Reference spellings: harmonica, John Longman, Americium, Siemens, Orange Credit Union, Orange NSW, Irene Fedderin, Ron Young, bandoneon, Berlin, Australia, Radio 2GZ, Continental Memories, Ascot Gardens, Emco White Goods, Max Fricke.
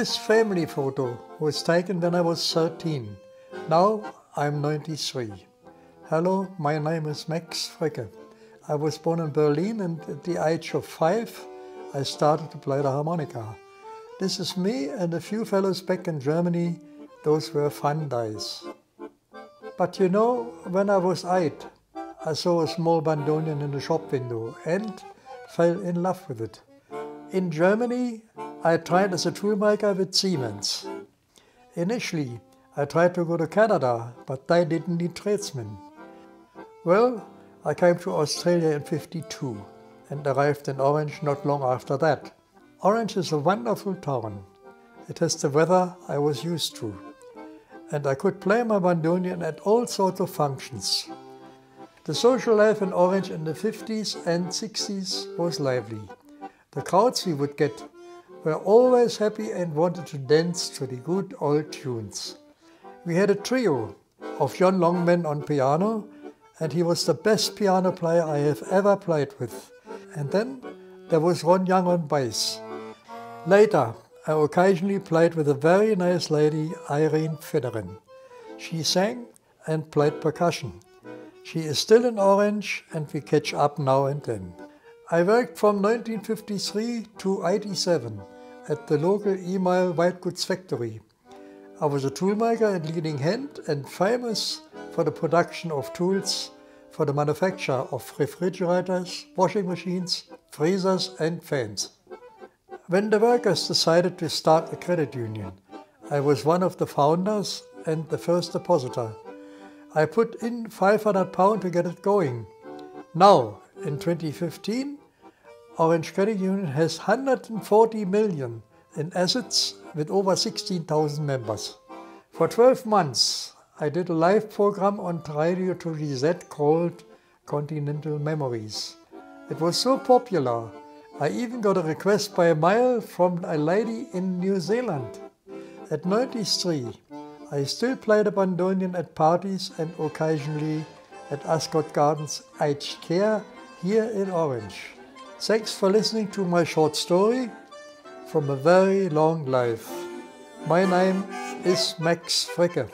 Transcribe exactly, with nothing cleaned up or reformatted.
This family photo was taken when I was thirteen. Now I'm ninety-three. Hello, my name is Max Fricke. I was born in Berlin, and at the age of five I started to play the harmonica. This is me and a few fellows back in Germany. Those were fun days. But you know, when I was eight, I saw a small bandoneon in the shop window and fell in love with it. In Germany, I tried as a toolmaker with Siemens. Initially, I tried to go to Canada, but they didn't need tradesmen. Well, I came to Australia in fifty-two and arrived in Orange not long after that. Orange is a wonderful town. It has the weather I was used to. And I could play my bandoneon at all sorts of functions. The social life in Orange in the fifties and sixties was lively. The crowds we would get were always happy and wanted to dance to the good old tunes. We had a trio of John Longman on piano, and he was the best piano player I have ever played with. And then there was Ron Young on bass. Later, I occasionally played with a very nice lady, Irene Fedderin. She sang and played percussion. She is still in Orange, and we catch up now and then. I worked from nineteen fifty-three to eighty-seven at the local Emco White Goods factory. I was a toolmaker and leading hand, and famous for the production of tools for the manufacture of refrigerators, washing machines, freezers and fans. When the workers decided to start a credit union, I was one of the founders and the first depositor. I put in five hundred pounds to get it going. Now, in twenty fifteen, Orange Credit Union has one hundred forty million in assets with over sixteen thousand members. For twelve months, I did a live program on Radio two G Z called Continental Memories. It was so popular, I even got a request by a mail from a lady in New Zealand. At ninety-three, I still played the bandoneon at parties and occasionally at Ascot Gardens aged care here in Orange. Thanks for listening to my short story from a very long life. My name is Max Fricke.